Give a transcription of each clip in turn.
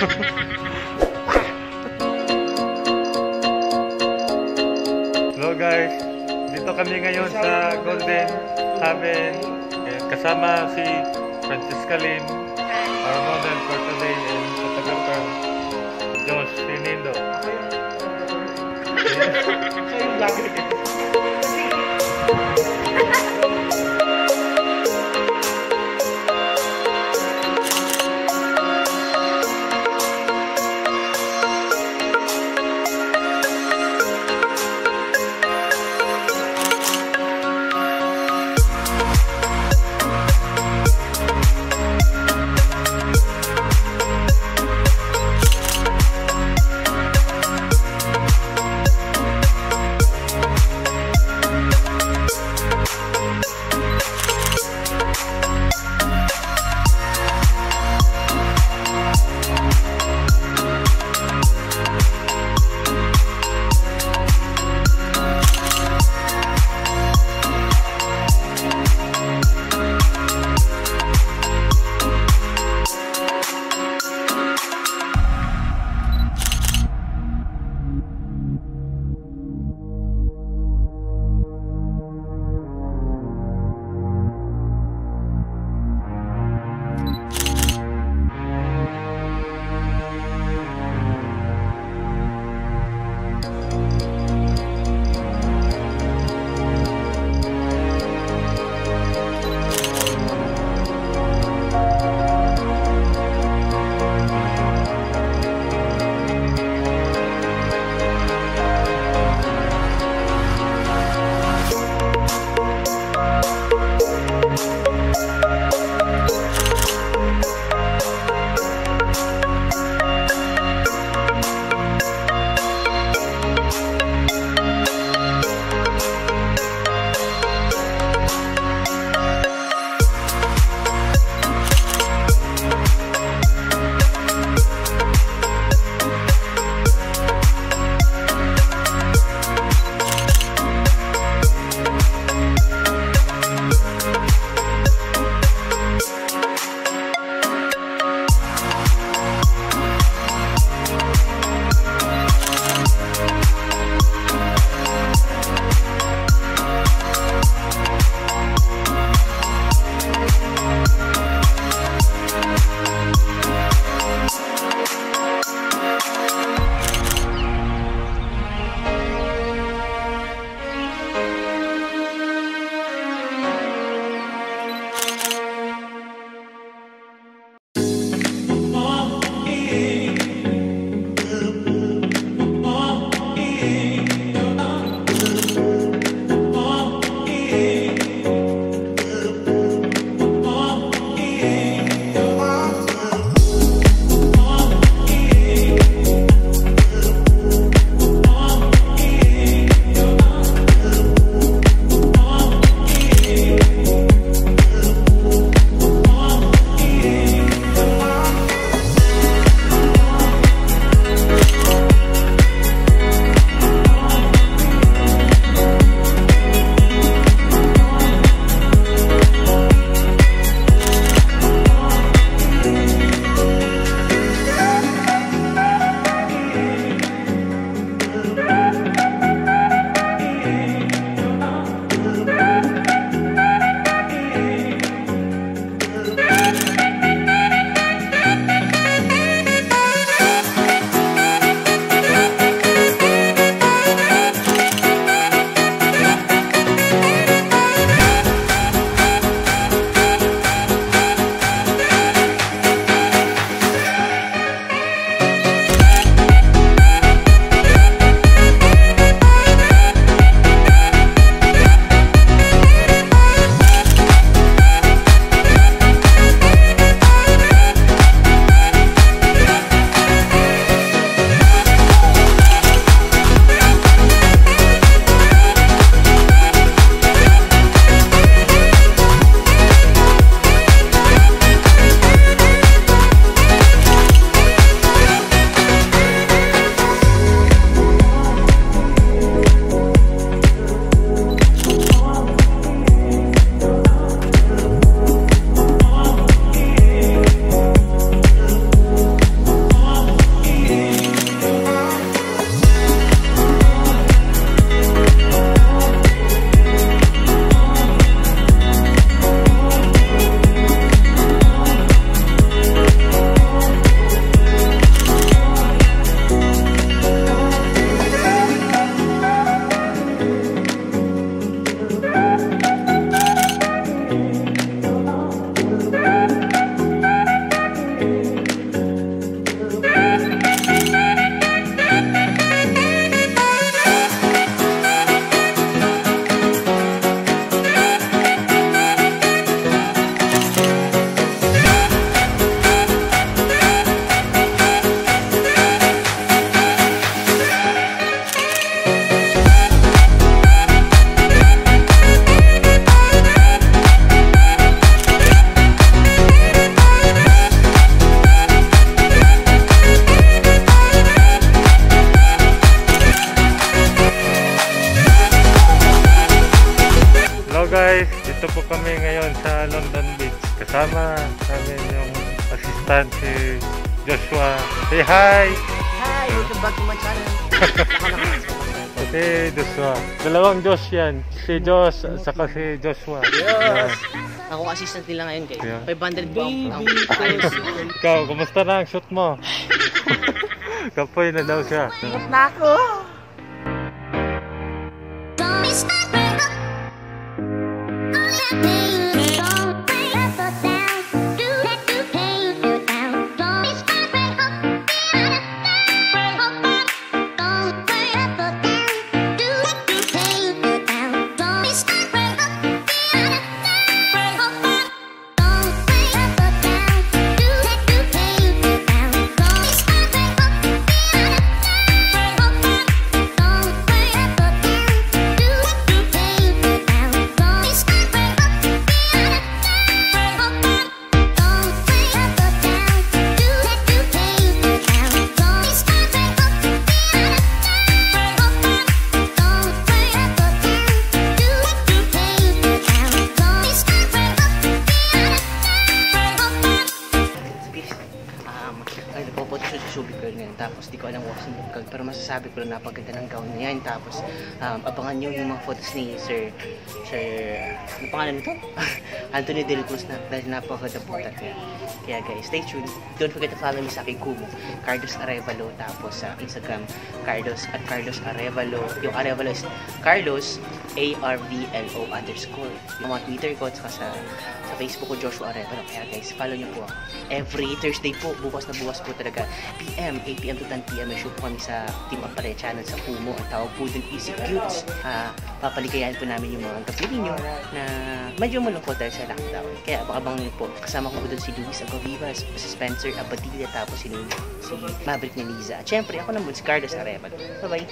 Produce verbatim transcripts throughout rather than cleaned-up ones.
Hello guys, dito kami ngayon sa Golden Haven kasama si Francesca Lim, our model for today, and photographer Josh Sinindo. guys, dito po kami ngayon sa London Beach. Kasama namin yung assistant si Joshua. Say hi! Hi! Welcome back to my channel. Okay, Joshua. Dalawang Josh yan. Si Josh, saka si Joshua. Yes! Ako assistant nila ngayon kayo. Yeah. five hundred baby. Ikaw, kumusta na ang shoot mo? Kapoy na daw siya. Shoot na ako! Tapos di ko alam kung saan, pero masasabi ko lang napaganda ng gown niya yan. Tapos um, abangan nyo yung mga photos ni Sir, Sir, ano pangalan nito? Anthony Delacruz na, dahil napaganda po talaga. Kaya guys, stay tuned. Don't forget to follow me sa aking kumo, Carlos Arevalo. Tapos sa uh, Instagram, Carlos at Carlos Arevalo. Yung Arevalo is Carlos A R V L O underscore. Yung mga Twitter ko at sa, sa Facebook ko, Joshua Arevalo. Kaya guys, follow nyo po. Every Thursday po, bukas na bukas po talaga. P M, eight P M to ten P M may shoot po kami sa Team Apare Channel sa Kumo. Ang tawag po dun Easy Cutes. Uh, papaligayahan po namin yung mga kapili nyo na medyo malungkot dahil sa lockdown. Kaya abang-abang nyo po. Kasama ko po dun si Luis Agavivas, si Spencer Abadilla, tapos si, si Maverick ni Liza. At syempre, ako naman si Carlos Arevalo. Bye-bye!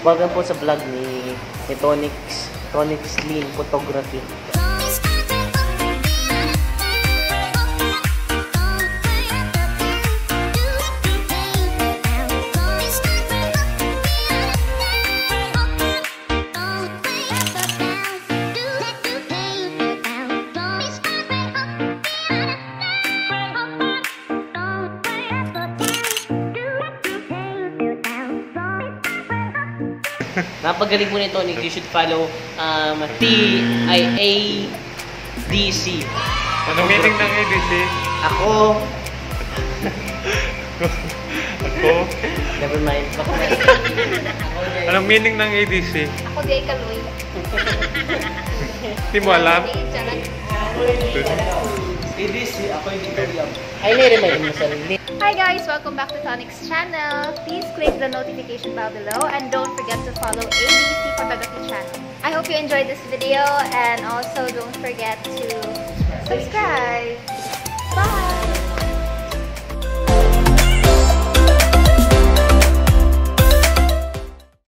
Welcome po sa vlog ni, ni Tonicks, Tonicks' Lean Photography. Napagaling po nito, Nick. You should follow um, T I A D C. Anong meaning ng A D C? Ako. Ako? Never mind. Anong meaning ng A D C? Ako di ay kaloy. Hindi mo alam? A D C, ako hindi ko alam. Ay, niremind mo sa rin. Hi guys! Welcome back to Tonicks' channel. Please click the notification bell below and don't forget to follow A D C Photography channel. I hope you enjoyed this video and also don't forget to subscribe. Bye!